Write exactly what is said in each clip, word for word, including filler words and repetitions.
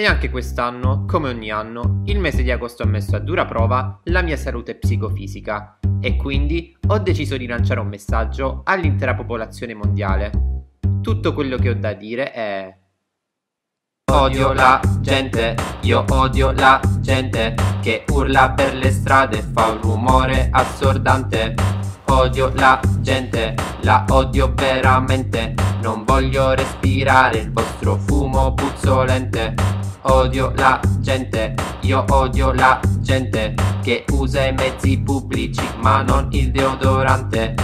E anche quest'anno, come ogni anno, il mese di agosto ha messo a dura prova la mia salute psicofisica e quindi ho deciso di lanciare un messaggio all'intera popolazione mondiale. Tutto quello che ho da dire è: odio la gente, io odio la gente che urla per le strade, fa un rumore assordante. Odio la gente, la odio veramente, non voglio respirare il vostro fumo puzzolente. Odio la gente, io odio la gente che usa i mezzi pubblici ma non il deodorante.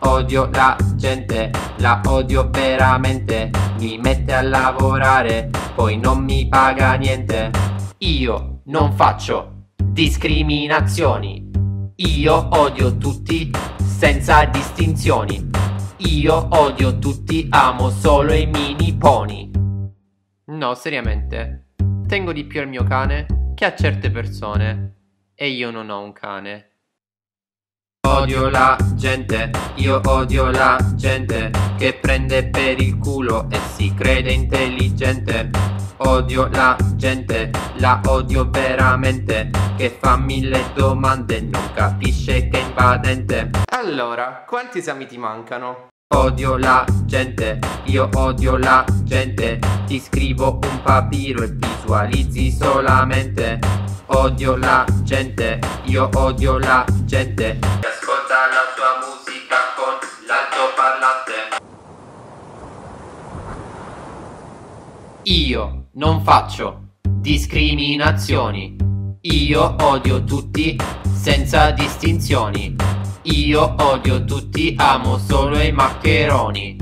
Odio la gente, la odio veramente, mi mette a lavorare, poi non mi paga niente. Io non faccio discriminazioni, io odio tutti senza distinzioni. Io odio tutti, amo solo i mini pony. No, seriamente, tengo di più al mio cane che a certe persone, e io non ho un cane. Odio la gente, io odio la gente che prende per il culo e si crede intelligente. Odio la gente, la odio veramente, che fa mille domande e non capisce che è invadente. Allora, quanti esami ti mancano? Odio la gente, io odio la gente, ti scrivo un papiro e visualizzi solamente. Odio la gente, io odio la gente che ascolta la tua musica con l'altoparlante. Io non faccio discriminazioni, io odio tutti senza distinzioni. Io odio tutti, amo solo i maccheroni.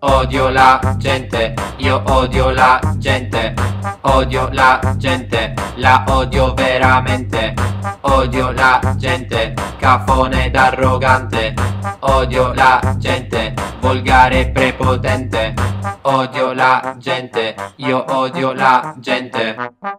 Odio la gente, io odio la gente, odio la gente, la odio veramente. Odio la gente, cafone ed arrogante. Odio la gente, volgare e prepotente. Odio la gente, io odio la gente.